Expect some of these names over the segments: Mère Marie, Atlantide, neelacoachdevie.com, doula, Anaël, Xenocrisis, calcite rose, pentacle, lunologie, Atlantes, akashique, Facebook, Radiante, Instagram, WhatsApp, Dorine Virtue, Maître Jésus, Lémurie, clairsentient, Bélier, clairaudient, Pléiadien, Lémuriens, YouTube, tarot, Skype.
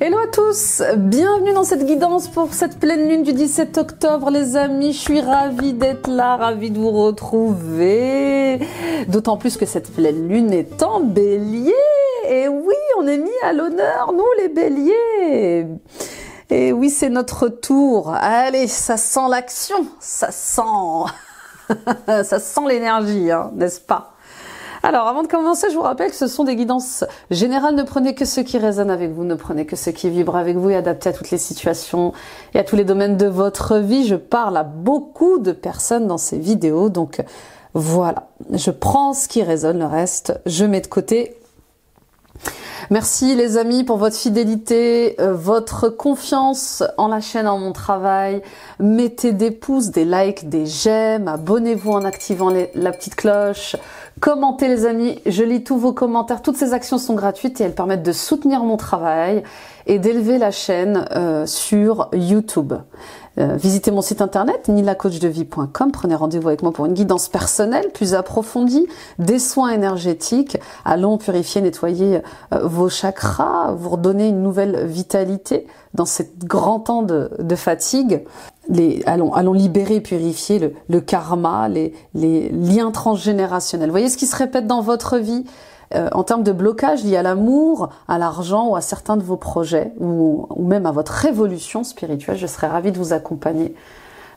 Hello à tous, bienvenue dans cette guidance pour cette pleine lune du 17 octobre les amis, je suis ravie d'être là, ravie de vous retrouver, d'autant plus que cette pleine lune est en bélier, et oui on est mis à l'honneur nous les béliers, et oui c'est notre tour, allez ça sent l'action, ça sent, ça sent l'énergie hein, n'est-ce pas? Alors, avant de commencer, je vous rappelle que ce sont des guidances générales. Ne prenez que ce qui résonne avec vous, ne prenez que ce qui vibre avec vous et adapté à toutes les situations et à tous les domaines de votre vie. Je parle à beaucoup de personnes dans ces vidéos, donc voilà. Je prends ce qui résonne, le reste, je mets de côté. Merci les amis pour votre fidélité, votre confiance en la chaîne, en mon travail. Mettez des pouces, des likes, des j'aime, abonnez-vous en activant la petite cloche. Commentez les amis, je lis tous vos commentaires. Toutes ces actions sont gratuites et elles permettent de soutenir mon travail et d'élever la chaîne sur YouTube. Visitez mon site internet neelacoachdevie.com, prenez rendez-vous avec moi pour une guidance personnelle plus approfondie, des soins énergétiques, allons purifier, nettoyer vos chakras, vous redonner une nouvelle vitalité dans ces grands temps de fatigue. Allons libérer, purifier le karma, les liens transgénérationnels. Voyez ce qui se répète dans votre vie en termes de blocage lié à l'amour, à l'argent ou à certains de vos projets ou même à votre révolution spirituelle. Je serais ravie de vous accompagner.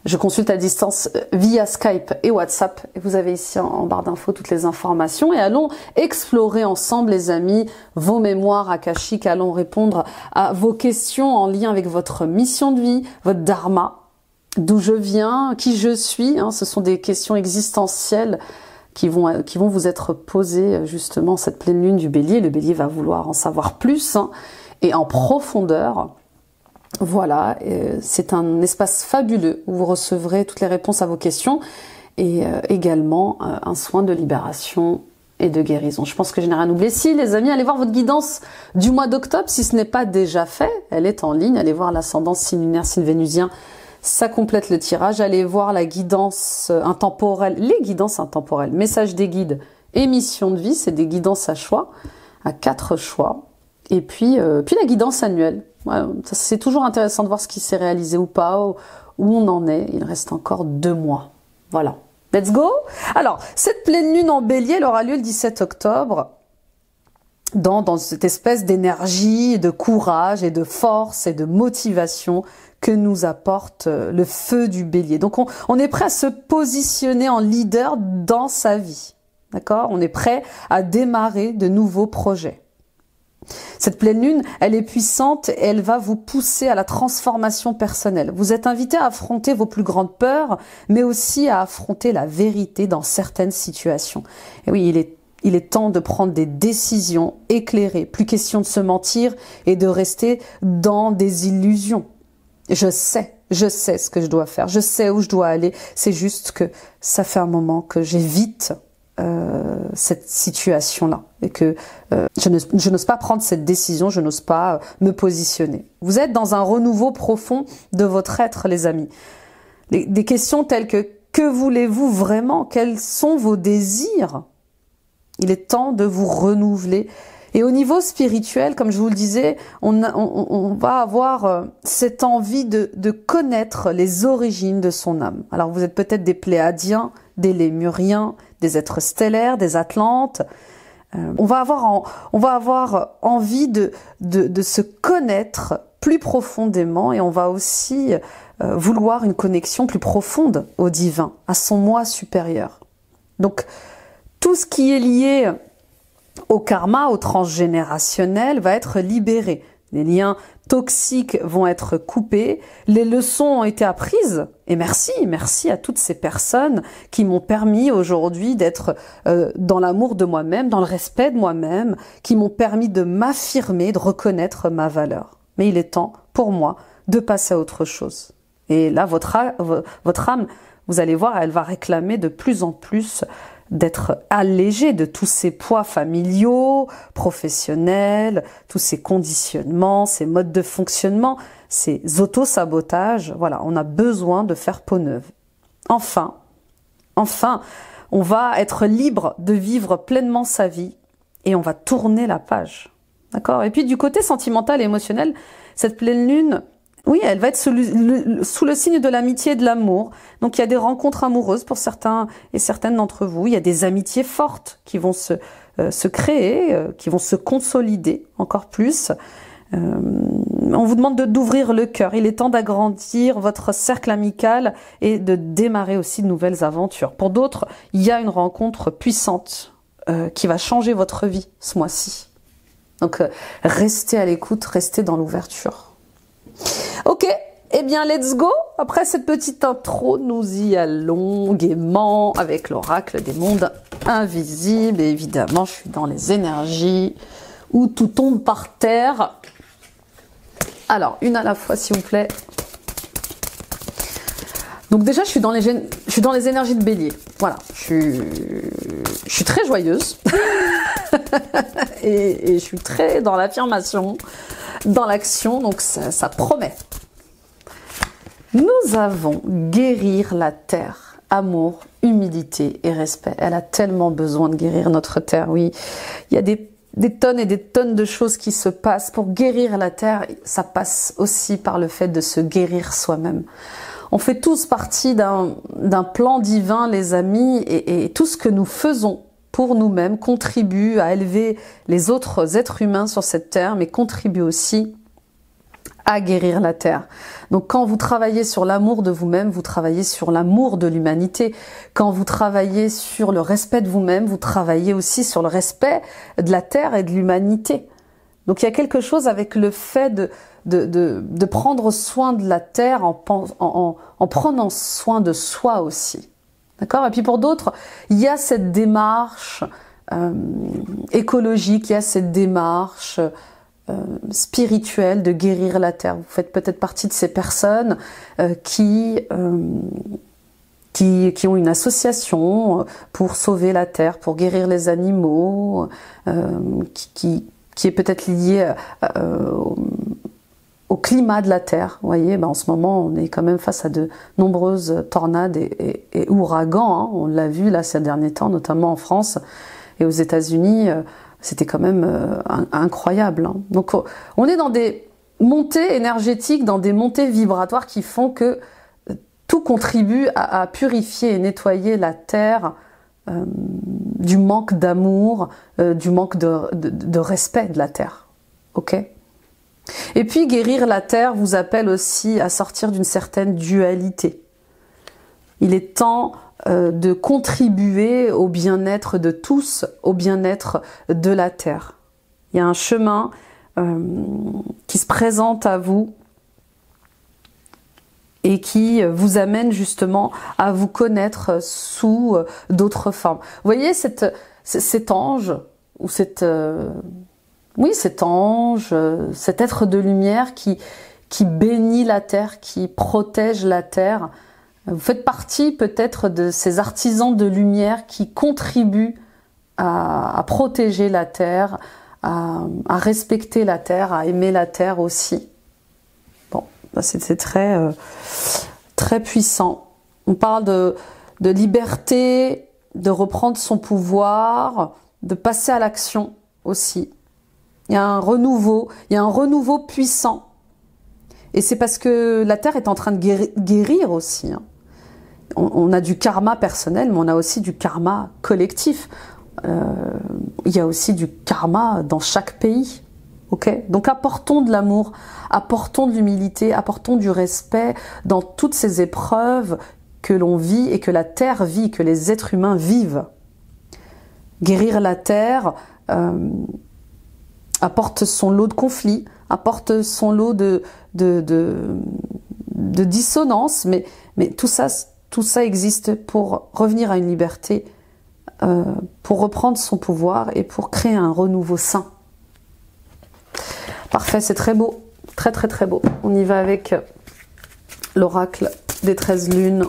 Je consulte à distance via Skype et WhatsApp. Et vous avez ici en barre d'infos toutes les informations. Et allons explorer ensemble, les amis, vos mémoires akashiques. Allons répondre à vos questions en lien avec votre mission de vie, votre dharma, d'où je viens, qui je suis. Hein, ce sont des questions existentielles qui vont vous être posées justement cette pleine lune du bélier. Le bélier va vouloir en savoir plus hein, et en profondeur. Voilà, c'est un espace fabuleux où vous recevrez toutes les réponses à vos questions et également un soin de libération et de guérison. Je pense que je n'ai rien oublié. Si les amis, allez voir votre guidance du mois d'octobre, si ce n'est pas déjà fait, elle est en ligne. Allez voir l'ascendant, signe lunaire, signe vénusien, ça complète le tirage. Allez voir la guidance intemporelle, les guidances intemporelles, message des guides, émission de vie, c'est des guidances à choix, à 4 choix. Et puis la guidance annuelle. Voilà, c'est toujours intéressant de voir ce qui s'est réalisé ou pas, où on en est. Il reste encore 2 mois. Voilà. Let's go! Alors, cette pleine lune en bélier, elle aura lieu le 17 octobre dans cette espèce d'énergie, de courage et de force et de motivation que nous apporte le feu du bélier. Donc, on est prêt à se positionner en leader dans sa vie. D'accord? On est prêt à démarrer de nouveaux projets. Cette pleine lune, elle est puissante et elle va vous pousser à la transformation personnelle. Vous êtes invité à affronter vos plus grandes peurs, mais aussi à affronter la vérité dans certaines situations. Et oui, il est temps de prendre des décisions éclairées. Plus question de se mentir et de rester dans des illusions. Je sais ce que je dois faire, je sais où je dois aller. C'est juste que ça fait un moment que j'évite cette situation-là et que je n'ose pas prendre cette décision, je n'ose pas me positionner. Vous êtes dans un renouveau profond de votre être, les amis. Des questions telles que voulez-vous vraiment? Quels sont vos désirs? Il est temps de vous renouveler. Et au niveau spirituel, comme je vous le disais, on va avoir cette envie de connaître les origines de son âme. Alors vous êtes peut-être des Pléiadiens, des Lémuriens, des êtres stellaires, des Atlantes. On va avoir envie de se connaître plus profondément et on va aussi vouloir une connexion plus profonde au divin, à son moi supérieur. Donc, tout ce qui est lié au karma, au transgénérationnel, va être libéré. Les liens toxiques vont être coupés, les leçons ont été apprises, et merci à toutes ces personnes qui m'ont permis aujourd'hui d'être dans l'amour de moi-même, dans le respect de moi-même, qui m'ont permis de m'affirmer, de reconnaître ma valeur. Mais il est temps pour moi de passer à autre chose. Et là, votre âme, vous allez voir, elle va réclamer de plus en plus d'être allégé de tous ces poids familiaux, professionnels, tous ces conditionnements, ces modes de fonctionnement, ces auto-sabotages. Voilà, on a besoin de faire peau neuve. Enfin, on va être libre de vivre pleinement sa vie et on va tourner la page. D'accord? Et puis du côté sentimental et émotionnel, cette pleine lune, oui, elle va être sous le signe de l'amitié et de l'amour. Donc il y a des rencontres amoureuses pour certains et certaines d'entre vous. Il y a des amitiés fortes qui vont se créer, qui vont se consolider encore plus. On vous demande d'ouvrir le cœur. Il est temps d'agrandir votre cercle amical et de démarrer aussi de nouvelles aventures. Pour d'autres, il y a une rencontre puissante qui va changer votre vie ce mois-ci. Donc restez à l'écoute, restez dans l'ouverture. Ok, eh bien let's go. Après cette petite intro, nous y allons gaiement avec l'oracle des mondes invisibles. Et évidemment, je suis dans les énergies où tout tombe par terre. Alors, une à la fois s'il vous plaît. Donc déjà, je suis dans les énergies de Bélier. Voilà, je suis très joyeuse. et je suis très dans l'affirmation, dans l'action, donc ça promet. Nous avons guérir la terre, amour, humilité et respect. Elle a tellement besoin de guérir notre terre, oui. Il y a des tonnes et des tonnes de choses qui se passent. Pour guérir la terre, ça passe aussi par le fait de se guérir soi-même. On fait tous partie d'un plan divin, les amis, et tout ce que nous faisons pour nous-mêmes contribue à élever les autres êtres humains sur cette terre, mais contribue aussi à guérir la terre. Donc quand vous travaillez sur l'amour de vous-même, vous travaillez sur l'amour de l'humanité. Quand vous travaillez sur le respect de vous-même, vous travaillez aussi sur le respect de la terre et de l'humanité. Donc il y a quelque chose avec le fait de prendre soin de la terre en prenant soin de soi aussi. D'accord? Et puis pour d'autres, il y a cette démarche écologique, il y a cette démarche spirituelle de guérir la terre. Vous faites peut-être partie de ces personnes qui ont une association pour sauver la terre, pour guérir les animaux, qui est peut-être liée au climat de la Terre. Vous voyez, ben en ce moment, on est quand même face à de nombreuses tornades et ouragans. Hein. On l'a vu là ces derniers temps, notamment en France et aux États-Unis. C'était quand même incroyable. Hein. Donc, on est dans des montées énergétiques, dans des montées vibratoires qui font que tout contribue à purifier et nettoyer la Terre du manque d'amour, du manque de respect de la terre. Ok? Et puis guérir la terre vous appelle aussi à sortir d'une certaine dualité. Il est temps de contribuer au bien-être de tous, au bien-être de la terre. Il y a un chemin qui se présente à vous et qui vous amène justement à vous connaître sous d'autres formes. Vous voyez cet ange, ou cet être de lumière qui bénit la terre, qui protège la terre. Vous faites partie peut-être de ces artisans de lumière qui contribuent à protéger la terre, à respecter la terre, à aimer la terre aussi. C'était très, très puissant. On parle de liberté, de reprendre son pouvoir, de passer à l'action aussi. Il y a un renouveau puissant. Et c'est parce que la Terre est en train de guérir aussi. On a du karma personnel, mais on a aussi du karma collectif. Il y a aussi du karma dans chaque pays. Okay. Donc apportons de l'amour, apportons de l'humilité, apportons du respect dans toutes ces épreuves que l'on vit et que la Terre vit, que les êtres humains vivent. Guérir la Terre apporte son lot de conflits, apporte son lot de dissonances, mais tout ça existe pour revenir à une liberté, pour reprendre son pouvoir et pour créer un renouveau sain. Parfait, c'est très beau, très très très beau. On y va avec l'oracle des 13 lunes.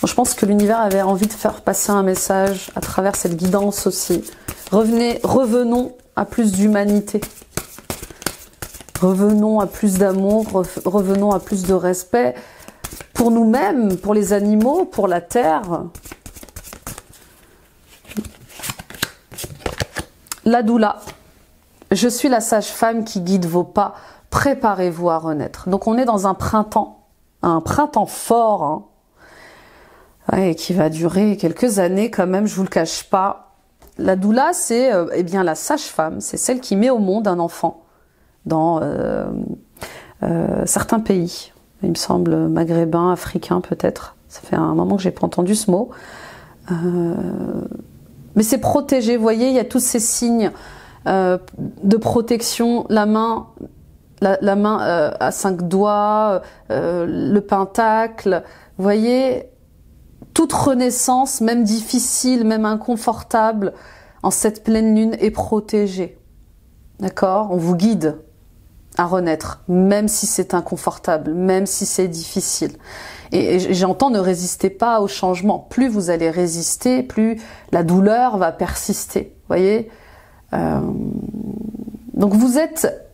Bon, je pense que l'univers avait envie de faire passer un message à travers cette guidance aussi. Revenons à plus d'humanité. Revenons à plus d'amour, revenons à plus de respect pour nous-mêmes, pour les animaux, pour la terre. La doula. Je suis la sage-femme qui guide vos pas. Préparez-vous à renaître. Donc on est dans un printemps fort, hein, ouais, qui va durer quelques années quand même, je vous le cache pas. La doula, c'est eh bien la sage-femme, c'est celle qui met au monde un enfant dans certains pays, il me semble maghrébin, africain peut-être. Ça fait un moment que j'ai pas entendu ce mot. Mais c'est protéger, vous voyez, il y a tous ces signes de protection, la main, la main à 5 doigts, le pentacle, vous voyez, toute renaissance, même difficile, même inconfortable, en cette pleine lune est protégée. D'accord? On vous guide à renaître, même si c'est inconfortable, même si c'est difficile. Et j'entends, ne résistez pas au changement. Plus vous allez résister, plus la douleur va persister. Voyez, donc vous êtes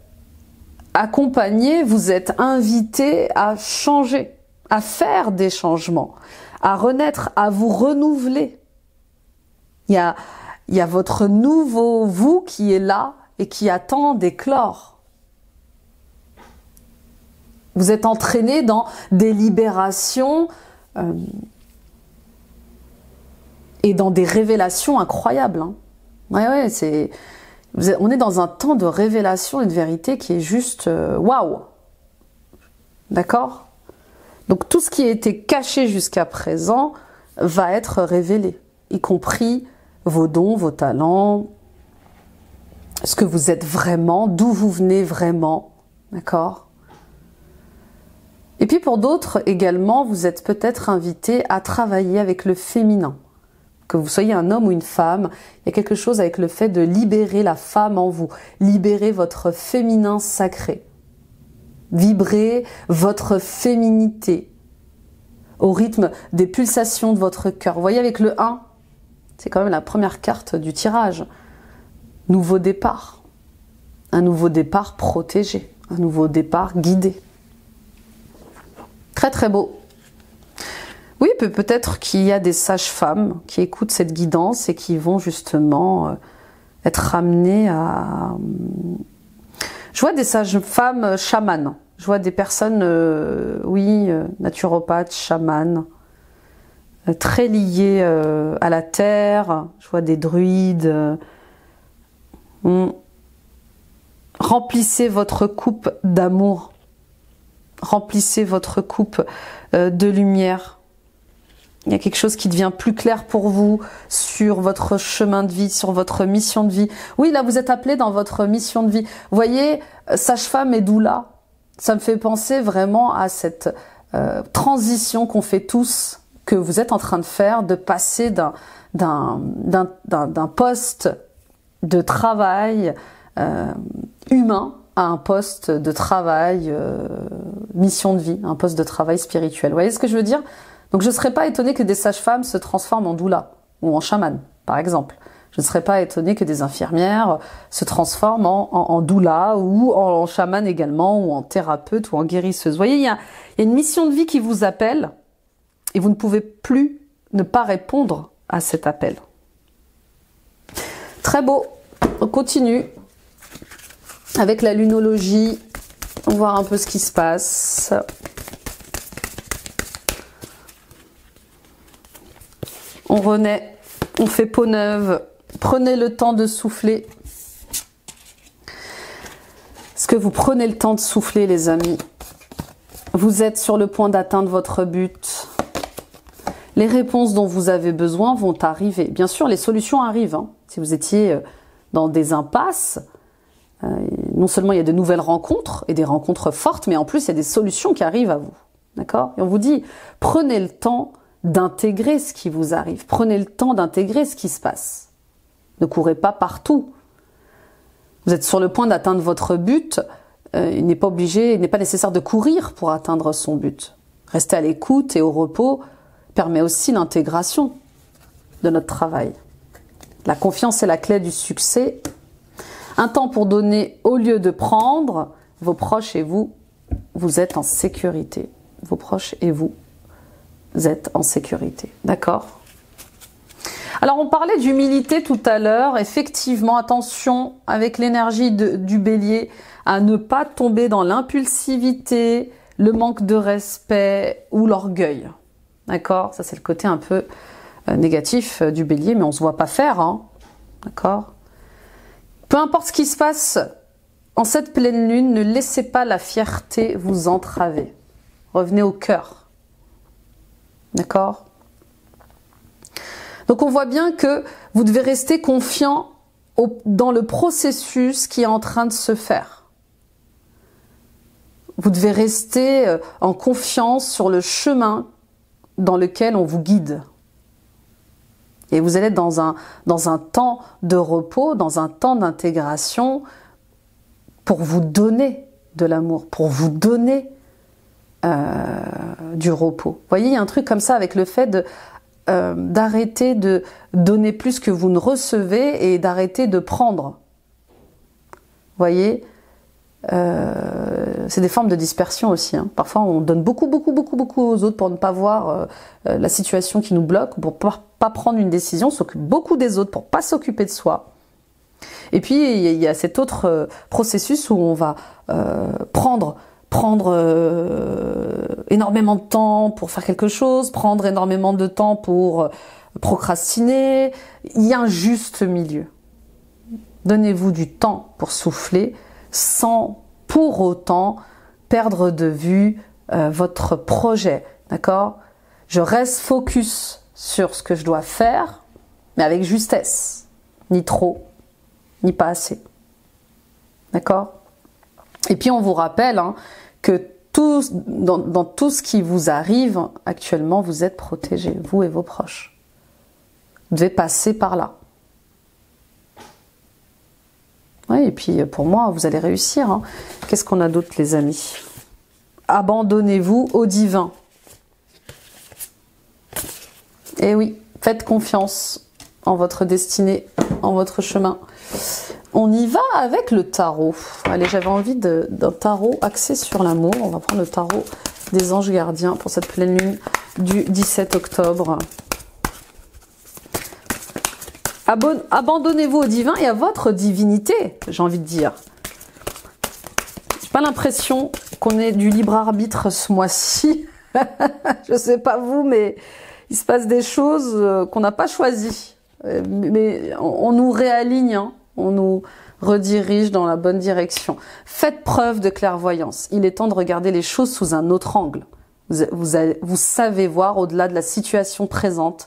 accompagné, vous êtes invité à changer, à faire des changements, à renaître, à vous renouveler. Il y a votre nouveau vous qui est là et qui attend d'éclore. Vous êtes entraîné dans des libérations et dans des révélations incroyables. Hein. Ouais, c'est, on est dans un temps de révélation et de vérité qui est juste waouh. D'accord? Donc tout ce qui a été caché jusqu'à présent va être révélé, y compris vos dons, vos talents, ce que vous êtes vraiment, d'où vous venez vraiment. D'accord? Et puis pour d'autres également, vous êtes peut-être invité à travailler avec le féminin. Que vous soyez un homme ou une femme, il y a quelque chose avec le fait de libérer la femme en vous, libérer votre féminin sacré, vibrer votre féminité au rythme des pulsations de votre cœur. Vous voyez avec le 1, c'est quand même la première carte du tirage. Nouveau départ. Un nouveau départ protégé, un nouveau départ guidé. Très très beau. Oui, peut-être qu'il y a des sages-femmes qui écoutent cette guidance et qui vont justement être ramenées à... Je vois des sages-femmes chamanes. Je vois des personnes, oui, naturopathes, chamanes, très liées à la terre. Je vois des druides. Remplissez votre coupe d'amour. Remplissez votre coupe de lumière. Il y a quelque chose qui devient plus clair pour vous sur votre chemin de vie, sur votre mission de vie. Oui, là, vous êtes appelé dans votre mission de vie. Vous voyez, sage-femme et doula, ça me fait penser vraiment à cette transition qu'on fait tous, que vous êtes en train de faire, de passer d'un poste de travail humain à un poste de travail mission de vie, un poste de travail spirituel. Vous voyez ce que je veux dire? Donc je ne serais pas étonnée que des sages-femmes se transforment en doula ou en chamane, par exemple. Je ne serais pas étonnée que des infirmières se transforment en doula ou en chamane également, ou en thérapeute ou en guérisseuse. Vous voyez, il y a une mission de vie qui vous appelle et vous ne pouvez plus ne pas répondre à cet appel. Très beau. On continue avec la lunologie. On va voir un peu ce qui se passe. On renaît, on fait peau neuve. Prenez le temps de souffler. Est-ce que vous prenez le temps de souffler, les amis? Vous êtes sur le point d'atteindre votre but. Les réponses dont vous avez besoin vont arriver. Bien sûr, les solutions arrivent. Hein. Si vous étiez dans des impasses, non seulement il y a de nouvelles rencontres et des rencontres fortes, mais en plus il y a des solutions qui arrivent à vous, d'accord? Et on vous dit, prenez le temps d'intégrer ce qui vous arrive, prenez le temps d'intégrer ce qui se passe. Ne courez pas partout. Vous êtes sur le point d'atteindre votre but, il n'est pas obligé, il n'est pas nécessaire de courir pour atteindre son but. Rester à l'écoute et au repos permet aussi l'intégration de notre travail. La confiance est la clé du succès. Un temps pour donner au lieu de prendre. Vos proches et vous, vous êtes en sécurité. Vos proches et vous, vous êtes en sécurité. D'accord? Alors, on parlait d'humilité tout à l'heure. Effectivement, attention avec l'énergie du Bélier à ne pas tomber dans l'impulsivité, le manque de respect ou l'orgueil. D'accord? Ça, c'est le côté un peu négatif du Bélier, mais on ne se voit pas faire, hein. D'accord? Peu importe ce qui se passe en cette pleine lune, ne laissez pas la fierté vous entraver. Revenez au cœur. D'accord? Donc on voit bien que vous devez rester confiant dans le processus qui est en train de se faire. Vous devez rester en confiance sur le chemin dans lequel on vous guide. Et vous allez être dans un temps de repos, dans un temps d'intégration pour vous donner de l'amour, pour vous donner du repos. Vous voyez, il y a un truc comme ça avec le fait de... d'arrêter de donner plus que vous ne recevez et d'arrêter de prendre. Vous voyez, c'est des formes de dispersion aussi, hein. Parfois, on donne beaucoup aux autres pour ne pas voir la situation qui nous bloque, pour ne pas prendre une décision. On s'occupe beaucoup des autres pour ne pas s'occuper de soi. Et puis, il y a cet autre processus où on va prendre énormément de temps pour faire quelque chose, prendre énormément de temps pour procrastiner. Il y a un juste milieu. Donnez-vous du temps pour souffler sans pour autant perdre de vue votre projet. D'accord? Je reste focus sur ce que je dois faire, mais avec justesse. Ni trop, ni pas assez. D'accord? Et puis on vous rappelle hein, que dans tout ce qui vous arrive, actuellement, vous êtes protégés, vous et vos proches. Vous devez passer par là. Oui, et puis pour moi, vous allez réussir. Hein. Qu'est-ce qu'on a d'autre, les amis? Abandonnez-vous au divin. Eh oui, faites confiance en votre destinée, en votre chemin. On y va avec le tarot. Allez, j'avais envie d'un tarot axé sur l'amour. On va prendre le tarot des anges gardiens pour cette pleine lune du 17 octobre. Abandonnez-vous au divin et à votre divinité, j'ai envie de dire. J'ai pas l'impression qu'on ait du libre arbitre ce mois-ci. Je sais pas vous, mais il se passe des choses qu'on n'a pas choisies. Mais on nous réaligne, hein. On nous redirige dans la bonne direction. Faites preuve de clairvoyance. Il est temps de regarder les choses sous un autre angle. Vous savez voir au-delà de la situation présente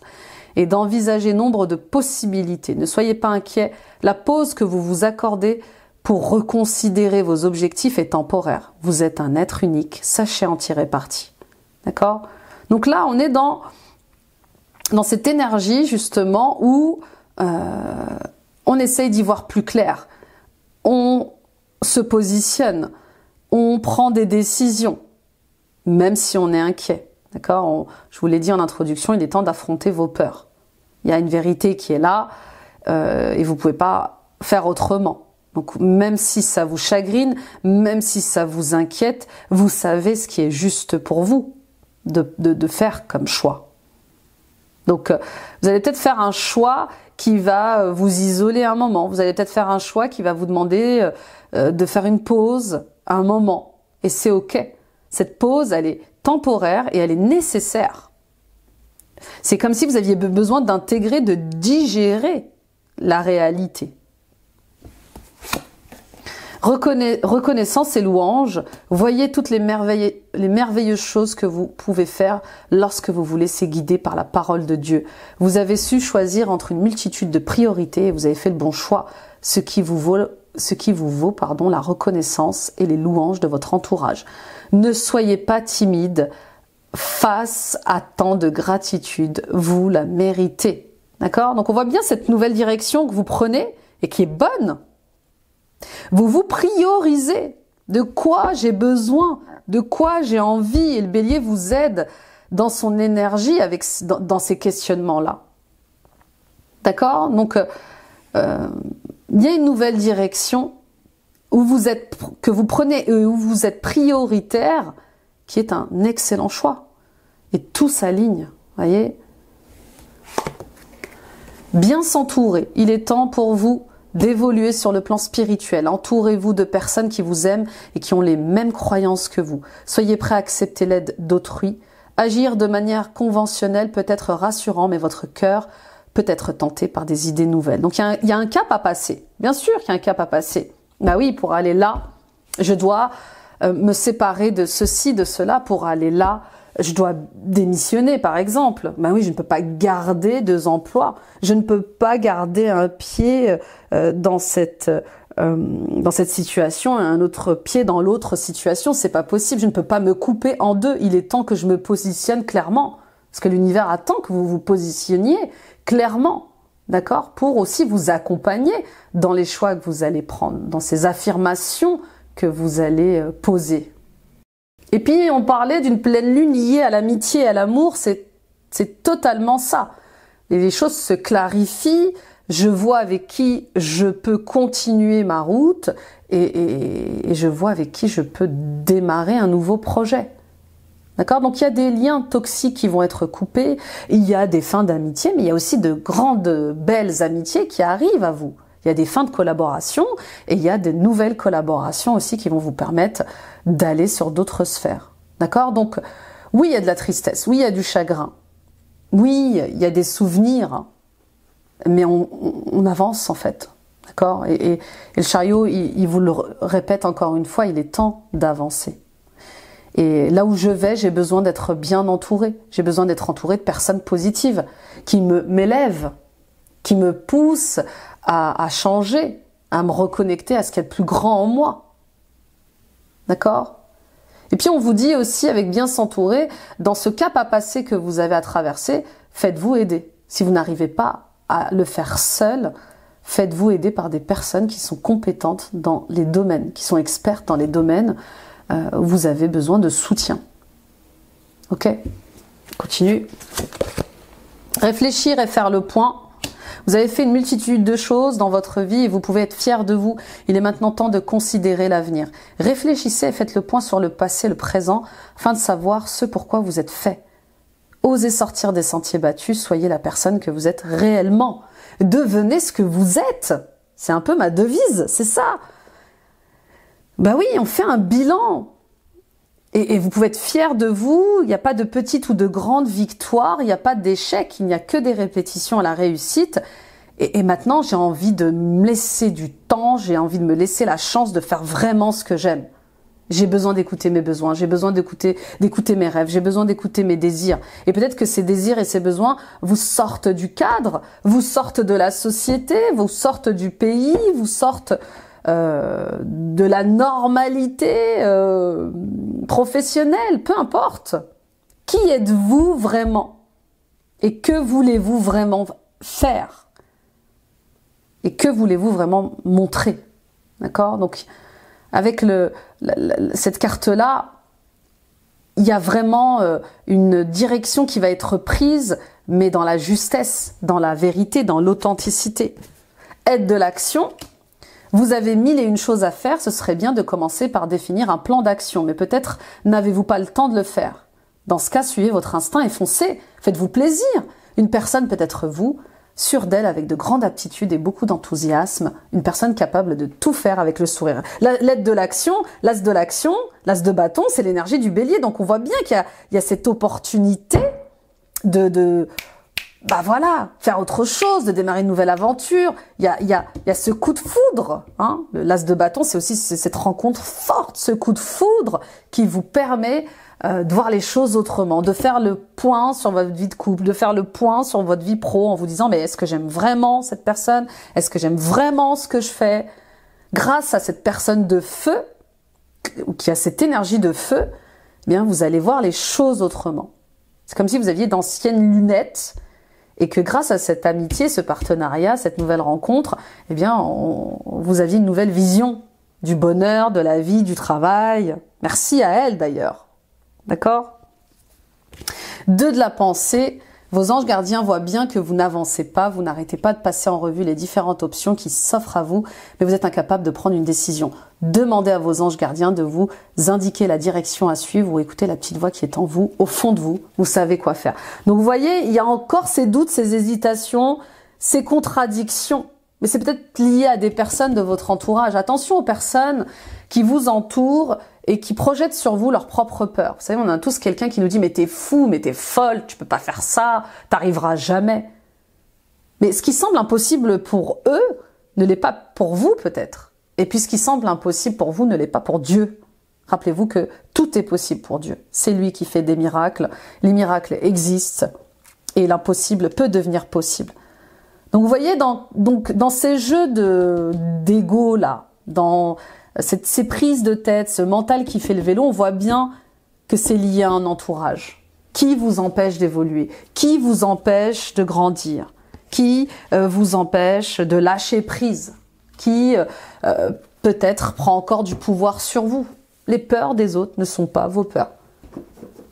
et d'envisager nombre de possibilités. Ne soyez pas inquiets. La pause que vous vous accordez pour reconsidérer vos objectifs est temporaire. Vous êtes un être unique. Sachez en tirer parti. D'accord? Donc là, on est dans cette énergie justement où... on essaye d'y voir plus clair, on se positionne, on prend des décisions, même si on est inquiet. D'accord? Je vous l'ai dit en introduction, il est temps d'affronter vos peurs. Il y a une vérité qui est là et vous ne pouvez pas faire autrement. Donc même si ça vous chagrine, même si ça vous inquiète, vous savez ce qui est juste pour vous de faire comme choix. Donc vous allez peut-être faire un choix qui va vous isoler un moment. Vous allez peut-être faire un choix qui va vous demander de faire une pause à un moment. Et c'est OK. Cette pause, elle est temporaire et elle est nécessaire. C'est comme si vous aviez besoin d'intégrer, de digérer la réalité. Reconnaissance et louange. Voyez toutes les merveilleuses choses que vous pouvez faire lorsque vous vous laissez guider par la parole de Dieu. Vous avez su choisir entre une multitude de priorités et vous avez fait le bon choix, ce qui vous vaut, la reconnaissance et les louanges de votre entourage. Ne soyez pas timide face à tant de gratitude. Vous la méritez. D'accord? Donc on voit bien cette nouvelle direction que vous prenez et qui est bonne. Vous vous priorisez. De quoi j'ai besoin? De quoi j'ai envie? Et le Bélier vous aide dans son énergie, dans ces questionnements-là. D'accord? Donc, il y a une nouvelle direction que vous prenez et où vous êtes prioritaire, qui est un excellent choix. Et tout s'aligne, voyez? bien s'entourer. Il est temps pour vous d'évoluer sur le plan spirituel. Entourez-vous de personnes qui vous aiment et qui ont les mêmes croyances que vous. Soyez prêts à accepter l'aide d'autrui. Agir de manière conventionnelle peut être rassurant, mais votre cœur peut être tenté par des idées nouvelles. Donc il y a un cap à passer. Bien sûr qu'il y a un cap à passer. Bah oui, pour aller là, je dois me séparer de ceci, de cela. Pour aller là, je dois démissionner, par exemple. Ben oui, je ne peux pas garder 2 emplois. Je ne peux pas garder un pied dans cette situation et un autre pied dans l'autre situation. C'est pas possible. Je ne peux pas me couper en 2. Il est temps que je me positionne clairement. Parce que l'univers attend que vous vous positionniez clairement. D'accord? Pour aussi vous accompagner dans les choix que vous allez prendre, dans ces affirmations que vous allez poser. Et puis, on parlait d'une pleine lune liée à l'amitié et à l'amour, c'est totalement ça. Et les choses se clarifient, je vois avec qui je peux continuer ma route et je vois avec qui je peux démarrer un nouveau projet. D'accord? Donc, il y a des liens toxiques qui vont être coupés, il y a des fins d'amitié, mais il y a aussi de grandes, belles amitiés qui arrivent à vous. Il y a des fins de collaboration et il y a des nouvelles collaborations aussi qui vont vous permettre d'aller sur d'autres sphères. D'accord? Donc, oui, il y a de la tristesse. Oui, il y a du chagrin. Oui, il y a des souvenirs. Mais on avance, en fait. D'accord? Et le chariot, il vous le répète encore une fois, il est temps d'avancer. Et là où je vais, j'ai besoin d'être bien entouré. J'ai besoin d'être entouré de personnes positives qui m'élèvent, qui me poussent à changer, à me reconnecter à ce qu'il y a de plus grand en moi. D'accord? Et puis on vous dit aussi, avec bien s'entourer, dans ce cap à passer que vous avez à traverser, faites-vous aider. Si vous n'arrivez pas à le faire seul, faites-vous aider par des personnes qui sont compétentes dans les domaines, qui sont expertes dans les domaines où vous avez besoin de soutien. Ok? Continue. Réfléchir et faire le point. Vous avez fait une multitude de choses dans votre vie et vous pouvez être fiers de vous. Il est maintenant temps de considérer l'avenir. Réfléchissez et faites le point sur le passé, le présent, afin de savoir ce pourquoi vous êtes fait. Osez sortir des sentiers battus, soyez la personne que vous êtes réellement. Devenez ce que vous êtes. C'est un peu ma devise, c'est ça. Bah oui, on fait un bilan. Et vous pouvez être fiers de vous, il n'y a pas de petite ou de grande victoire, il n'y a pas d'échec, il n'y a que des répétitions à la réussite. Et maintenant, j'ai envie de me laisser du temps, j'ai envie de me laisser la chance de faire vraiment ce que j'aime. J'ai besoin d'écouter mes besoins, j'ai besoin d'écouter mes rêves, j'ai besoin d'écouter mes désirs. Et peut-être que ces désirs et ces besoins vous sortent du cadre, vous sortent de la société, vous sortent du pays, vous sortent... de la normalité professionnelle, peu importe. Qui êtes-vous vraiment? Et que voulez-vous vraiment faire? Et que voulez-vous vraiment montrer? D'accord? Donc, avec cette carte-là, il y a vraiment une direction qui va être prise, mais dans la justesse, dans la vérité, dans l'authenticité. Aide de l'action. Vous avez 1001 choses à faire, ce serait bien de commencer par définir un plan d'action, mais peut-être n'avez-vous pas le temps de le faire. Dans ce cas, suivez votre instinct et foncez, faites-vous plaisir. Une personne peut être vous, sûre d'elle avec de grandes aptitudes et beaucoup d'enthousiasme, une personne capable de tout faire avec le sourire. L'aide de l'action, l'as de l'action, l'as de bâton, c'est l'énergie du bélier, donc on voit bien qu'il y a cette opportunité de bah voilà, faire autre chose, de démarrer une nouvelle aventure. Il y a ce coup de foudre, hein. L'as de bâton, c'est aussi cette rencontre forte, ce coup de foudre qui vous permet de voir les choses autrement, de faire le point sur votre vie de couple, de faire le point sur votre vie pro en vous disant, mais est-ce que j'aime vraiment cette personne? Est-ce que j'aime vraiment ce que je fais? Grâce à cette personne de feu, qui a cette énergie de feu, eh bien vous allez voir les choses autrement. C'est comme si vous aviez d'anciennes lunettes, et que grâce à cette amitié, ce partenariat, cette nouvelle rencontre, eh bien, vous aviez une nouvelle vision du bonheur, de la vie, du travail. Merci à elle d'ailleurs. D'accord? 2 de la pensée. Vos anges gardiens voient bien que vous n'avancez pas, vous n'arrêtez pas de passer en revue les différentes options qui s'offrent à vous, mais vous êtes incapable de prendre une décision. Demandez à vos anges gardiens de vous indiquer la direction à suivre ou écoutez la petite voix qui est en vous, au fond de vous, vous savez quoi faire. Donc vous voyez, il y a encore ces doutes, ces hésitations, ces contradictions. Mais c'est peut-être lié à des personnes de votre entourage. Attention aux personnes qui vous entourent et qui projettent sur vous leur propre peur. Vous savez, on a tous quelqu'un qui nous dit « mais t'es fou, mais t'es folle, tu peux pas faire ça, t'arriveras jamais ». Mais ce qui semble impossible pour eux ne l'est pas pour vous peut-être. Et puis ce qui semble impossible pour vous ne l'est pas pour Dieu. Rappelez-vous que tout est possible pour Dieu. C'est lui qui fait des miracles. Les miracles existent et l'impossible peut devenir possible. Donc vous voyez, dans ces jeux d'ego là, dans ces prises de tête, ce mental qui fait le vélo, on voit bien que c'est lié à un entourage. Qui vous empêche d'évoluer? Qui vous empêche de grandir? Qui vous empêche de lâcher prise? Qui peut-être prend encore du pouvoir sur vous? Les peurs des autres ne sont pas vos peurs.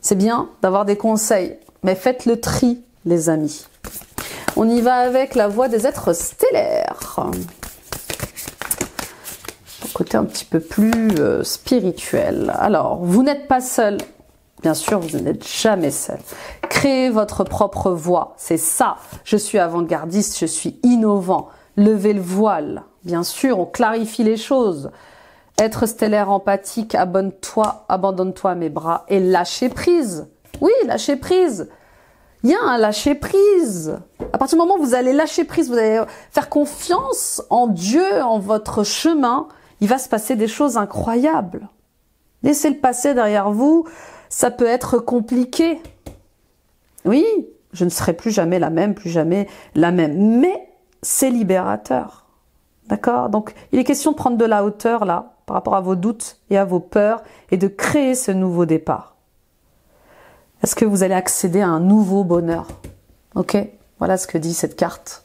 C'est bien d'avoir des conseils, mais faites le tri, les amis. On y va avec la voix des êtres stellaires. Côté un petit peu plus spirituel. Alors, vous n'êtes pas seul. Bien sûr, vous n'êtes jamais seul. Créez votre propre voix. C'est ça. Je suis avant-gardiste, je suis innovant. Levez le voile. Bien sûr, on clarifie les choses. Être stellaire empathique, abonne-toi, abandonne-toi à mes bras et lâchez prise. Oui, lâchez prise. Il y a un lâcher prise. À partir du moment où vous allez lâcher prise, vous allez faire confiance en Dieu, en votre chemin, il va se passer des choses incroyables. Laissez le passer derrière vous, ça peut être compliqué. Oui, je ne serai plus jamais la même, mais c'est libérateur. D'accord? Donc, il est question de prendre de la hauteur là, par rapport à vos doutes et à vos peurs, et de créer ce nouveau départ. Est-ce que vous allez accéder à un nouveau bonheur? Ok, voilà ce que dit cette carte.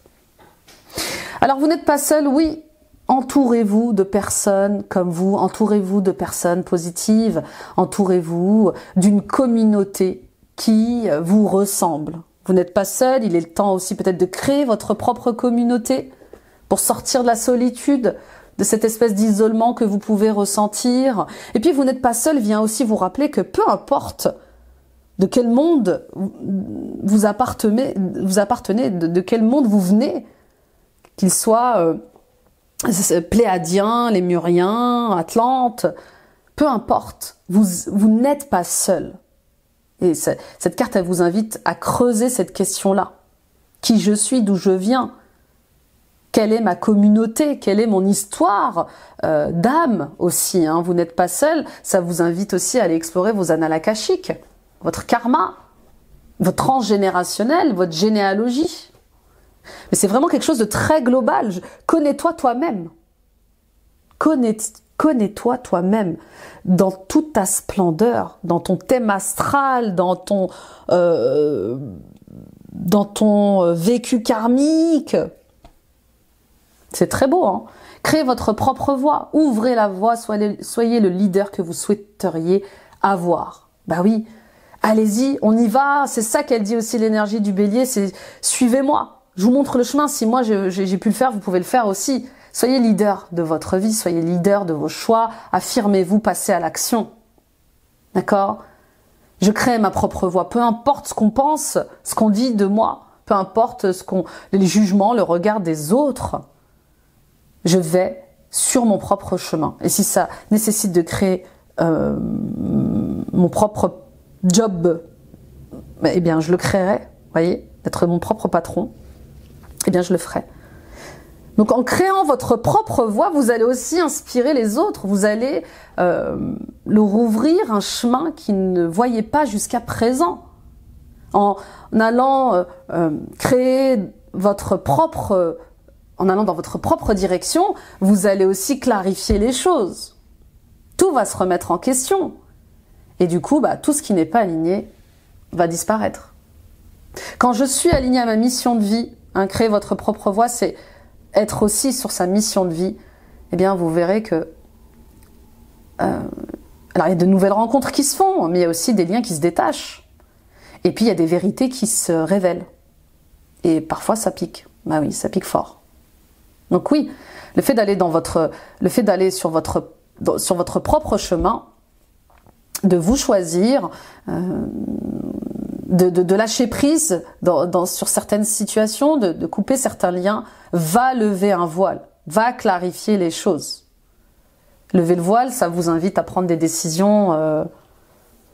Alors, vous n'êtes pas seul, oui. Entourez-vous de personnes comme vous, entourez-vous de personnes positives, entourez-vous d'une communauté qui vous ressemble. Vous n'êtes pas seul, il est le temps aussi peut-être de créer votre propre communauté pour sortir de la solitude, de cette espèce d'isolement que vous pouvez ressentir. Et puis vous n'êtes pas seul vient aussi vous rappeler que peu importe de quel monde vous appartenez, de quel monde vous venez, qu'il soit Pléiadien, Lémuriens, Atlantes, peu importe, vous n'êtes pas seul. Et cette carte, elle vous invite à creuser cette question-là. Qui je suis, d'où je viens, quelle est ma communauté, quelle est mon histoire d'âme aussi, hein. Vous n'êtes pas seul, ça vous invite aussi à aller explorer vos annales akashiques, votre karma, votre transgénérationnel, votre généalogie. Mais c'est vraiment quelque chose de très global. Connais-toi toi-même. Connais-toi toi-même dans toute ta splendeur, dans ton thème astral, dans ton vécu karmique. C'est très beau, hein? Créez votre propre voie. Ouvrez la voie, soyez le leader que vous souhaiteriez avoir. Bah oui, allez-y, on y va. C'est ça qu'elle dit aussi l'énergie du bélier, c'est « suivez-moi ». Je vous montre le chemin, si moi j'ai pu le faire, vous pouvez le faire aussi. Soyez leader de votre vie, soyez leader de vos choix, affirmez-vous, passez à l'action. D'accord? Je crée ma propre voie, peu importe ce qu'on pense, ce qu'on dit de moi, peu importe les jugements, le regard des autres. Je vais sur mon propre chemin. Et si ça nécessite de créer mon propre job, eh bien je le créerai, voyez, d'être mon propre patron. Eh bien, je le ferai. Donc, en créant votre propre voie, vous allez aussi inspirer les autres. Vous allez leur ouvrir un chemin qu'ils ne voyaient pas jusqu'à présent. En allant dans votre propre direction, vous allez aussi clarifier les choses. Tout va se remettre en question. Et du coup, bah, tout ce qui n'est pas aligné va disparaître. Quand je suis alignée à ma mission de vie, hein, créer votre propre voie, c'est être aussi sur sa mission de vie. Eh bien, vous verrez que... alors, il y a de nouvelles rencontres qui se font, mais il y a aussi des liens qui se détachent. Et puis, il y a des vérités qui se révèlent. Et parfois, ça pique. Bah oui, ça pique fort. Donc oui, le fait d'aller sur votre propre chemin, de vous choisir... de lâcher prise sur certaines situations, de couper certains liens, va lever un voile, va clarifier les choses. Lever le voile, ça vous invite à prendre des décisions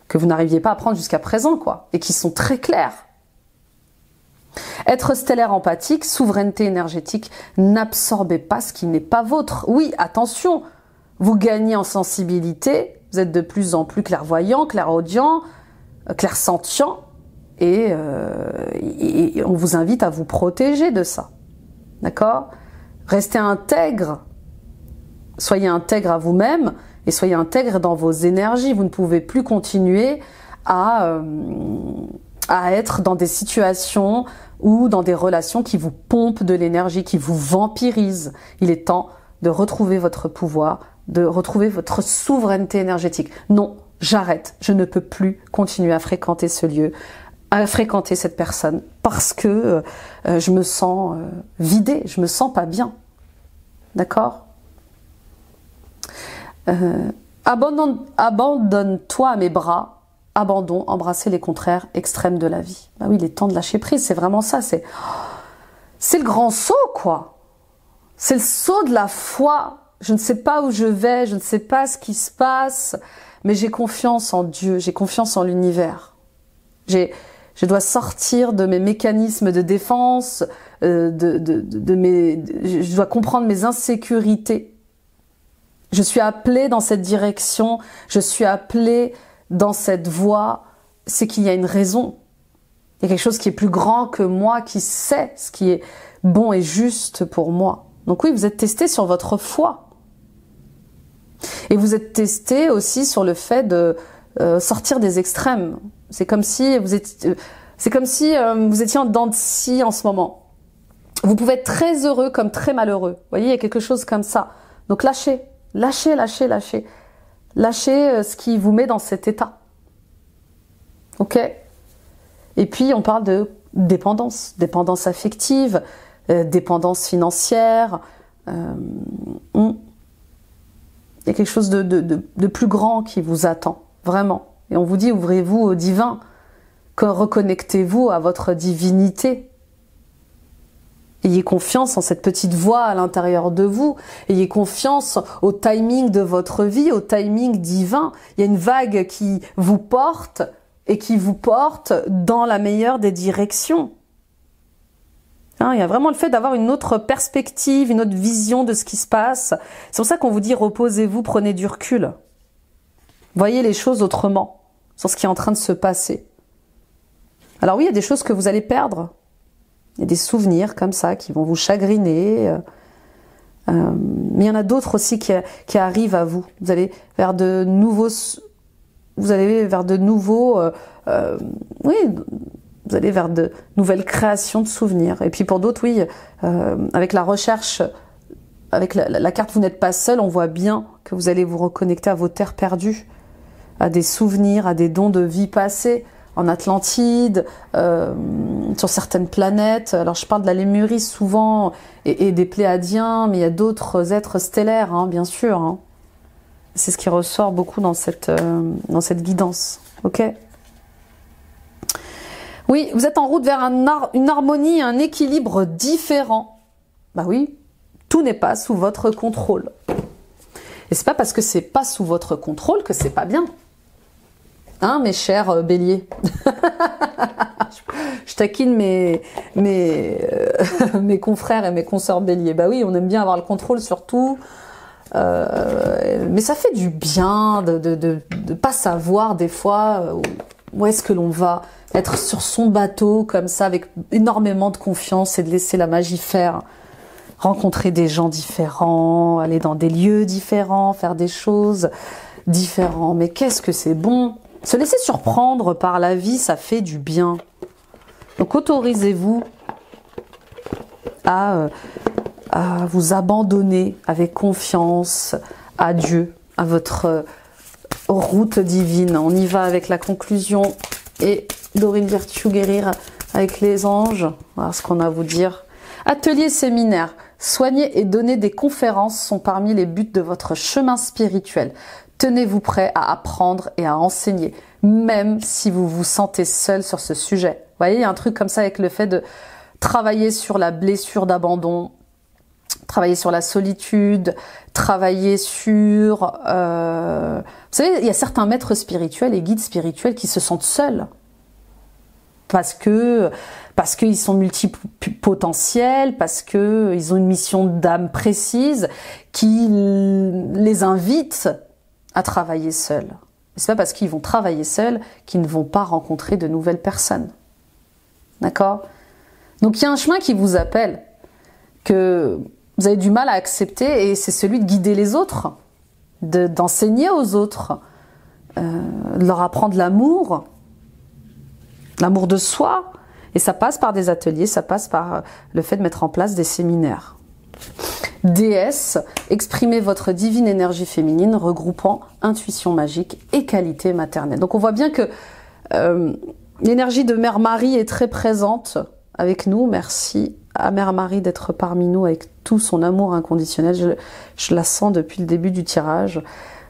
que vous n'arriviez pas à prendre jusqu'à présent, quoi, et qui sont très claires. Être stellaire empathique, souveraineté énergétique, n'absorbez pas ce qui n'est pas vôtre. Oui, attention, vous gagnez en sensibilité, vous êtes de plus en plus clairvoyant, clairaudient, clairsentient, et on vous invite à vous protéger de ça. D'accord? Restez intègre, soyez intègre à vous-même et soyez intègre dans vos énergies. Vous ne pouvez plus continuer à être dans des situations ou dans des relations qui vous pompent de l'énergie, qui vous vampirisent. Il est temps de retrouver votre pouvoir, de retrouver votre souveraineté énergétique. Non, j'arrête, je ne peux plus continuer à fréquenter ce lieu, à fréquenter cette personne, parce que je me sens vidée, je me sens pas bien. D'accord ? Abandonne-toi à mes bras. Abandon, embrasser les contraires extrêmes de la vie. Bah oui, il est temps de lâcher prise, c'est vraiment ça. C'est le grand saut, quoi. C'est le saut de la foi. Je ne sais pas où je vais, je ne sais pas ce qui se passe, mais j'ai confiance en Dieu, j'ai confiance en l'univers. Je dois sortir de mes mécanismes de défense, je dois comprendre mes insécurités. Je suis appelée dans cette direction, je suis appelée dans cette voie, c'est qu'il y a une raison. Il y a quelque chose qui est plus grand que moi, qui sait ce qui est bon et juste pour moi. Donc oui, vous êtes testé sur votre foi. Et vous êtes testé aussi sur le fait de sortir des extrêmes. C'est comme si vous étiez, en dents de scie en ce moment. Vous pouvez être très heureux comme très malheureux. Vous voyez, il y a quelque chose comme ça. Donc lâchez, lâchez, lâchez, lâchez. Lâchez ce qui vous met dans cet état. Ok? Et puis, on parle de dépendance. Dépendance affective, dépendance financière. Il y a quelque chose de plus grand qui vous attend, vraiment. Et on vous dit, ouvrez-vous au divin. Reconnectez-vous à votre divinité. Ayez confiance en cette petite voix à l'intérieur de vous. Ayez confiance au timing de votre vie, au timing divin. Il y a une vague qui vous porte et qui vous porte dans la meilleure des directions. Hein, il y a vraiment le fait d'avoir une autre perspective, une autre vision de ce qui se passe. C'est pour ça qu'on vous dit reposez-vous, prenez du recul. Voyez les choses autrement, sur ce qui est en train de se passer. Alors oui, il y a des choses que vous allez perdre. Il y a des souvenirs comme ça qui vont vous chagriner. Mais il y en a d'autres aussi qui arrivent à vous. Vous allez vers de nouveaux... vous allez vers de nouvelles créations de souvenirs. Et puis pour d'autres, oui, avec la recherche, avec la carte « Vous n'êtes pas seul », on voit bien que vous allez vous reconnecter à vos terres perdues, à des souvenirs, à des dons de vie passée. En Atlantide, sur certaines planètes. Alors je parle de la Lémurie souvent et des Pléiadiens, mais il y a d'autres êtres stellaires, hein, bien sûr. Hein. C'est ce qui ressort beaucoup dans cette guidance. Ok. Oui, vous êtes en route vers une harmonie, un équilibre différent. Bah oui, tout n'est pas sous votre contrôle. Et c'est pas parce que c'est pas sous votre contrôle que c'est pas bien. Hein, mes chers béliers. Je taquine mes confrères et mes consoeurs béliers. Bah oui, on aime bien avoir le contrôle sur tout. Mais ça fait du bien de pas savoir des fois où est-ce que l'on va, être sur son bateau comme ça avec énormément de confiance et de laisser la magie faire. Rencontrer des gens différents, aller dans des lieux différents, faire des choses différentes. Mais qu'est-ce que c'est bon! Se laisser surprendre par la vie, ça fait du bien. Donc autorisez-vous à vous abandonner avec confiance à Dieu, à votre route divine. On y va avec la conclusion et Dorine Virtue guérir avec les anges. Voilà ce qu'on a à vous dire. Atelier séminaire, soigner et donner des conférences sont parmi les buts de votre chemin spirituel. tenez-vous prêt à apprendre et à enseigner, même si vous vous sentez seul sur ce sujet. Vous voyez, il y a un truc comme ça avec le fait de travailler sur la blessure d'abandon, travailler sur la solitude, travailler sur... Vous savez, il y a certains maîtres spirituels et guides spirituels qui se sentent seuls. Parce qu'ils sont multipotentiels, parce qu'ils ont une mission d'âme précise qui les invite à travailler seuls. C'est pas parce qu'ils vont travailler seuls qu'ils ne vont pas rencontrer de nouvelles personnes. D'accord? Donc il y a un chemin qui vous appelle, que vous avez du mal à accepter, et c'est celui de guider les autres, d'enseigner aux autres, de leur apprendre l'amour, l'amour de soi. Et ça passe par des ateliers, ça passe par le fait de mettre en place des séminaires. Déesse, exprimez votre divine énergie féminine regroupant intuition magique et qualité maternelle. Donc on voit bien que l'énergie de Mère Marie est très présente avec nous. Merci à Mère Marie d'être parmi nous avec tout son amour inconditionnel. Je la sens depuis le début du tirage.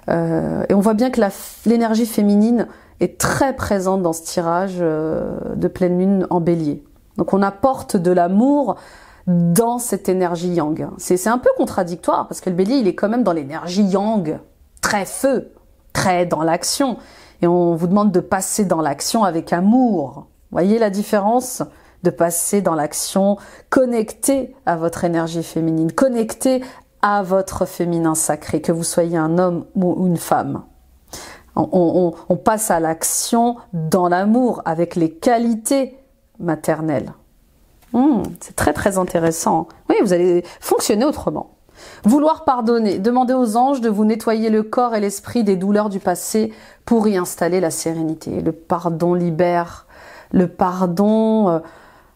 Et on voit bien que l'énergie féminine est très présente dans ce tirage de pleine lune en bélier. Donc on apporte de l'amour dans cette énergie yang. C'est un peu contradictoire, parce que le bélier, il est quand même dans l'énergie yang, très feu, très dans l'action. Et on vous demande de passer dans l'action avec amour. Voyez la différence ? De passer dans l'action, connecté à votre énergie féminine, connecté à votre féminin sacré, que vous soyez un homme ou une femme. On passe à l'action dans l'amour, avec les qualités maternelles. C'est très très intéressant. Oui, vous allez fonctionner autrement. Vouloir pardonner, demandez aux anges de vous nettoyer le corps et l'esprit des douleurs du passé pour y installer la sérénité. Le pardon libère, le pardon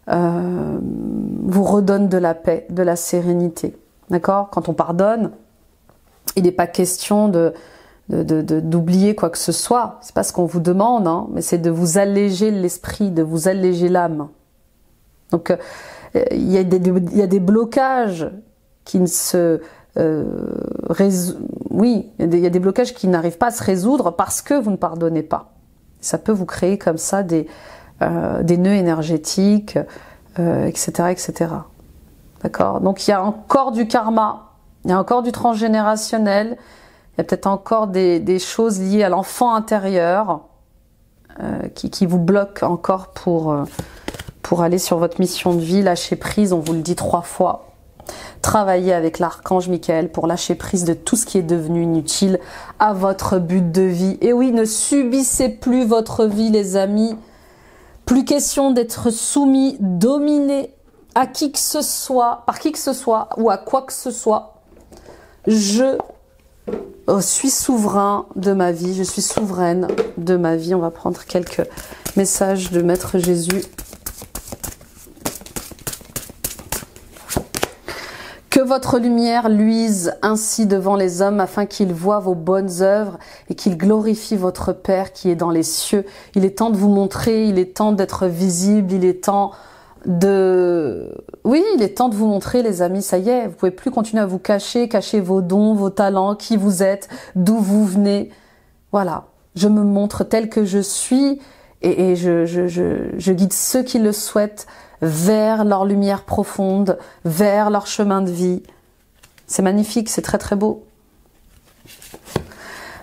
vous redonne de la paix, de la sérénité. D'accord? Quand on pardonne, il n'est pas question d'oublier quoi que ce soit. C'est pas ce qu'on vous demande, hein, mais c'est de vous alléger l'esprit, de vous alléger l'âme. Donc il y a des blocages qui ne se il y a des blocages qui n'arrivent pas à se résoudre parce que vous ne pardonnez pas. Ça peut vous créer comme ça des nœuds énergétiques, etc., etc. D'accord? Donc il y a encore du karma, il y a encore du transgénérationnel, il y a peut-être encore des choses liées à l'enfant intérieur qui vous bloquent encore pour aller sur votre mission de vie. Lâcher prise, on vous le dit 3 fois. Travaillez avec l'archange Michael pour lâcher prise de tout ce qui est devenu inutile à votre but de vie. Et oui, ne subissez plus votre vie, les amis. Plus question d'être soumis, dominé à qui que ce soit, par qui que ce soit ou à quoi que ce soit. Je suis souverain de ma vie, je suis souveraine de ma vie. On va prendre quelques messages de Maître Jésus. Que votre lumière luise ainsi devant les hommes afin qu'ils voient vos bonnes œuvres et qu'ils glorifient votre Père qui est dans les cieux. Il est temps de vous montrer, il est temps d'être visible, il est temps de... Oui, il est temps de vous montrer, les amis, ça y est, vous pouvez plus continuer à vous cacher, cacher vos dons, vos talents, qui vous êtes, d'où vous venez. Voilà, je me montre tel que je suis et je guide ceux qui le souhaitent vers leur lumière profonde, vers leur chemin de vie. C'est magnifique, c'est très très beau.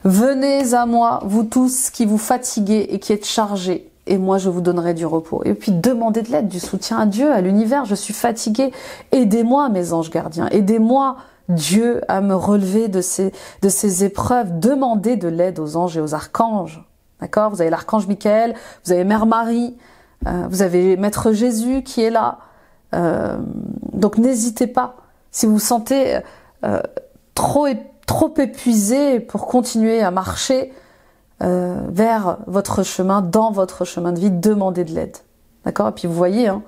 Venez à moi, vous tous qui vous fatiguez et qui êtes chargés, et moi je vous donnerai du repos. Et puis demandez de l'aide, du soutien à Dieu, à l'univers. Je suis fatiguée, aidez-moi mes anges gardiens, aidez-moi Dieu à me relever de ces épreuves. Demandez de l'aide aux anges et aux archanges. D'accord? Vous avez l'archange Michael, vous avez Mère Marie, vous avez Maître Jésus qui est là. Donc n'hésitez pas. Si vous vous sentez trop épuisé pour continuer à marcher vers votre chemin, dans votre chemin de vie, demandez de l'aide. D'accord? Et puis vous voyez, hein,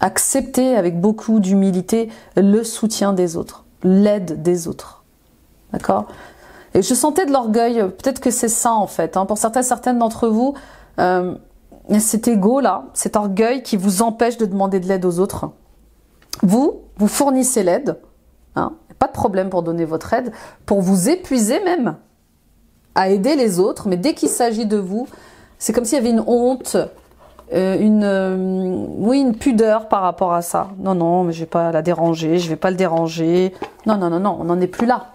acceptez avec beaucoup d'humilité le soutien des autres, l'aide des autres. D'accord? Et je sentais de l'orgueil, peut-être que c'est ça en fait, hein. Pour certaines d'entre vous, cet ego là, cet orgueil qui vous empêche de demander de l'aide aux autres. Vous fournissez l'aide, hein. pas de problème pour donner votre aide, pour vous épuiser même à aider les autres. Mais dès qu'il s'agit de vous, c'est comme s'il y avait une honte, une pudeur par rapport à ça. Non, non, mais je ne vais pas la déranger, je ne vais pas le déranger. Non, non, non, non, on n'en est plus là.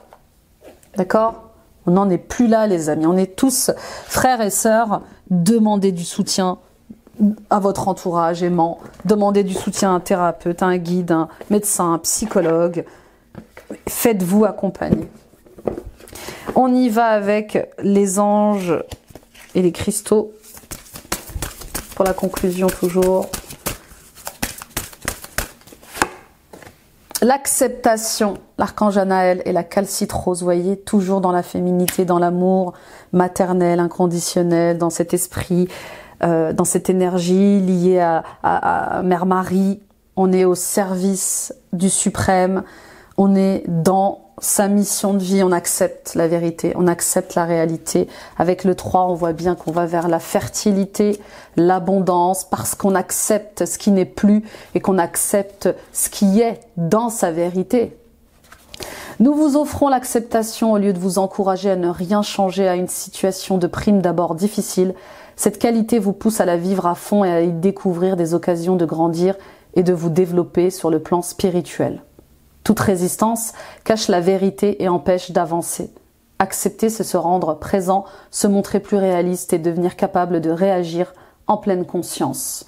D'accord ? On n'en est plus là, les amis. On est tous frères et sœurs. Demandez du soutien à votre entourage aimant. Demandez du soutien à un thérapeute, à un guide, un médecin, un psychologue. Faites-vous accompagner. On y va avec les anges et les cristaux. Pour la conclusion, toujours. L'acceptation, l'archange Anaël et la calcite rose, voyez, toujours dans la féminité, dans l'amour maternel, inconditionnel, dans cet esprit, dans cette énergie liée à Mère Marie. On est au service du suprême, on est dans sa mission de vie, on accepte la vérité, on accepte la réalité. Avec le 3, on voit bien qu'on va vers la fertilité, l'abondance, parce qu'on accepte ce qui n'est plus et qu'on accepte ce qui est dans sa vérité. Nous vous offrons l'acceptation au lieu de vous encourager à ne rien changer à une situation de prime d'abord difficile. Cette qualité vous pousse à la vivre à fond et à y découvrir des occasions de grandir et de vous développer sur le plan spirituel. Toute résistance cache la vérité et empêche d'avancer. Accepter, c'est se rendre présent, se montrer plus réaliste et devenir capable de réagir en pleine conscience.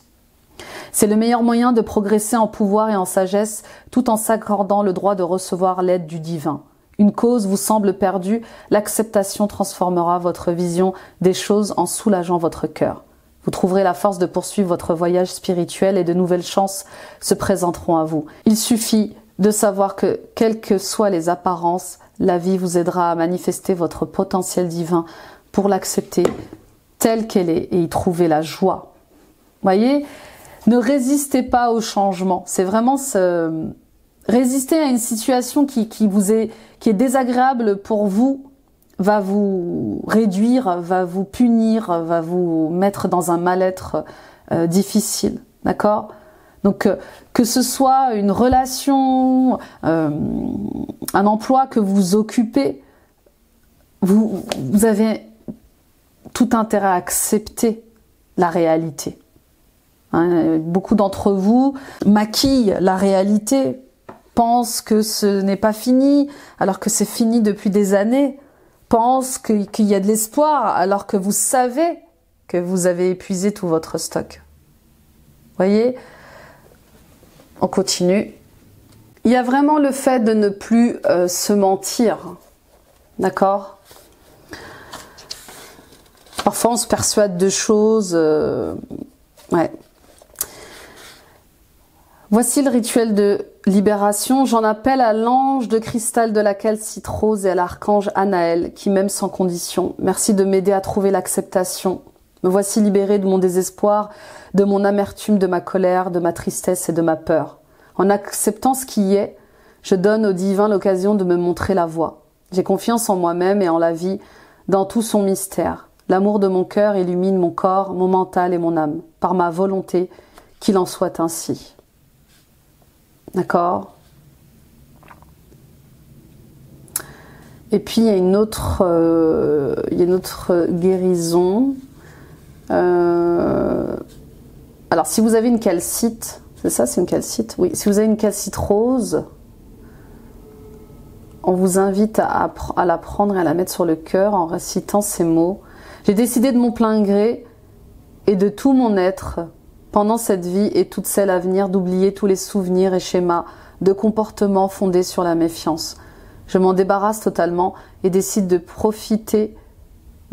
C'est le meilleur moyen de progresser en pouvoir et en sagesse, tout en s'accordant le droit de recevoir l'aide du divin. Une cause vous semble perdue, l'acceptation transformera votre vision des choses en soulageant votre cœur. Vous trouverez la force de poursuivre votre voyage spirituel et de nouvelles chances se présenteront à vous. Il suffit de savoir que, quelles que soient les apparences, la vie vous aidera à manifester votre potentiel divin pour l'accepter telle qu'elle est et y trouver la joie. Voyez, ne résistez pas au changement. C'est vraiment résister à une situation qui est désagréable pour vous, va vous réduire, va vous punir, va vous mettre dans un mal-être difficile. D'accord ? Donc, que ce soit une relation, un emploi que vous occupez, vous avez tout intérêt à accepter la réalité. Hein, beaucoup d'entre vous maquillent la réalité, pensent que ce n'est pas fini, alors que c'est fini depuis des années, pensent qu'il y a de l'espoir, alors que vous savez que vous avez épuisé tout votre stock. Vous voyez ? On continue. Il y a vraiment le fait de ne plus se mentir, d'accord? Parfois, on se persuade de choses. Ouais. Voici le rituel de libération. J'en appelle à l'ange de cristal de la calcite rose et à l'archange Anaël qui m'aime sans condition. Merci de m'aider à trouver l'acceptation. Me voici libérée de mon désespoir, de mon amertume, de ma colère, de ma tristesse et de ma peur. En acceptant ce qui est, je donne au divin l'occasion de me montrer la voie. J'ai confiance en moi-même et en la vie, dans tout son mystère. L'amour de mon cœur illumine mon corps, mon mental et mon âme, par ma volonté, qu'il en soit ainsi. D'accord ? Et puis il y a une autre guérison. Alors si vous avez une calcite, c'est ça, c'est une calcite, oui, si vous avez une calcite rose, on vous invite à la prendre et à la mettre sur le cœur en récitant ces mots. J'ai décidé de mon plein gré et de tout mon être pendant cette vie et toute celle à venir d'oublier tous les souvenirs et schémas de comportement fondés sur la méfiance. Je m'en débarrasse totalement et décide de profiter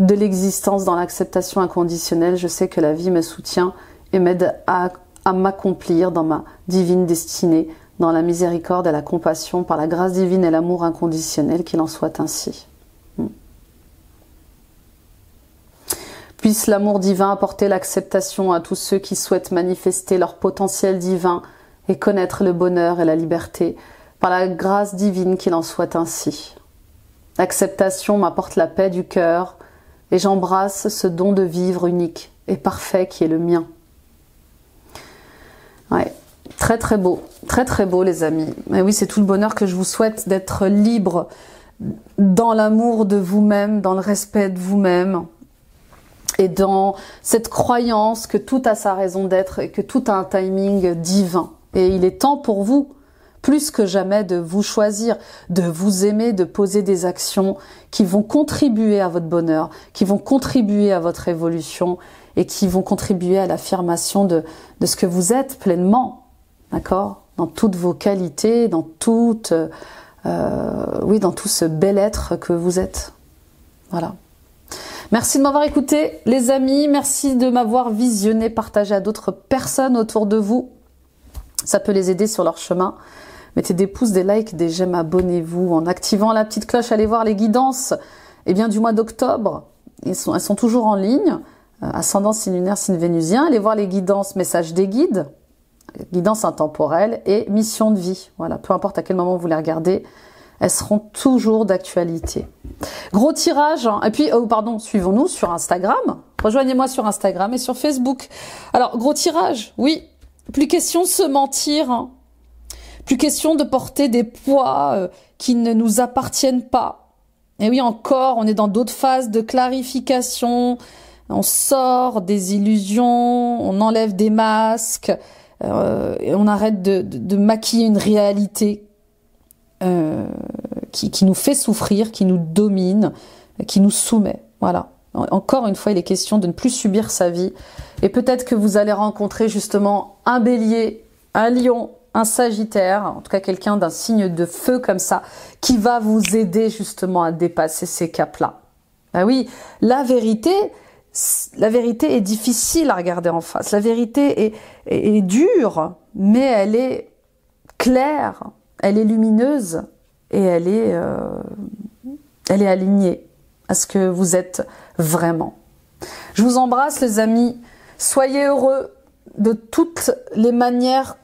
de l'existence dans l'acceptation inconditionnelle. Je sais que la vie me soutient et m'aide à m'accomplir dans ma divine destinée, dans la miséricorde et la compassion, par la grâce divine et l'amour inconditionnel, qu'il en soit ainsi. Puisse l'amour divin apporter l'acceptation à tous ceux qui souhaitent manifester leur potentiel divin et connaître le bonheur et la liberté, par la grâce divine, qu'il en soit ainsi. L'acceptation m'apporte la paix du cœur, et j'embrasse ce don de vivre unique et parfait qui est le mien. Ouais. Très très beau les amis. Et oui, c'est tout le bonheur que je vous souhaite, d'être libre dans l'amour de vous-même, dans le respect de vous-même et dans cette croyance que tout a sa raison d'être et que tout a un timing divin. Et il est temps pour vous, plus que jamais, de vous choisir, de vous aimer, de poser des actions qui vont contribuer à votre bonheur, qui vont contribuer à votre évolution et qui vont contribuer à l'affirmation de ce que vous êtes pleinement, d'accord? Dans toutes vos qualités, dans toute, oui, dans tout ce bel être que vous êtes. Voilà. Merci de m'avoir écouté, les amis. Merci de m'avoir visionné, partagé à d'autres personnes autour de vous. Ça peut les aider sur leur chemin. Mettez des pouces, des likes, des j'aime, abonnez-vous en activant la petite cloche. Allez voir les guidances du mois d'octobre. Elles sont toujours en ligne. Ascendant, signe lunaire, signe vénusien. Allez voir les guidances, messages des guides, guidances intemporelles et mission de vie. Voilà, peu importe à quel moment vous les regardez, elles seront toujours d'actualité. Gros tirage. Hein. Et puis, oh pardon, suivons-nous sur Instagram. Rejoignez-moi sur Instagram et sur Facebook. Alors, gros tirage, oui. Plus question de se mentir, hein. Plus question de porter des poids qui ne nous appartiennent pas. Et oui, encore, on est dans d'autres phases de clarification, on sort des illusions, on enlève des masques, et on arrête de maquiller une réalité qui nous fait souffrir, qui nous domine, qui nous soumet, voilà. Encore une fois, il est question de ne plus subir sa vie. Et peut-être que vous allez rencontrer justement un bélier, un lion, un sagittaire, en tout cas quelqu'un d'un signe de feu comme ça, qui va vous aider justement à dépasser ces caps-là. Ben oui, la vérité est difficile à regarder en face. La vérité est dure, mais elle est claire, elle est lumineuse et elle est alignée à ce que vous êtes vraiment. Je vous embrasse les amis, soyez heureux de toutes les manières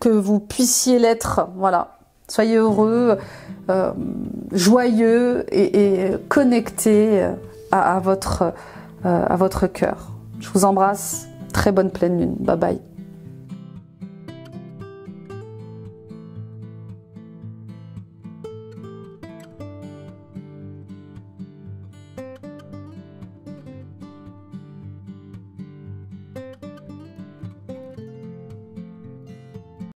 que vous puissiez l'être, voilà, soyez heureux, joyeux et connectés à votre cœur. Je vous embrasse, très bonne pleine lune, bye bye.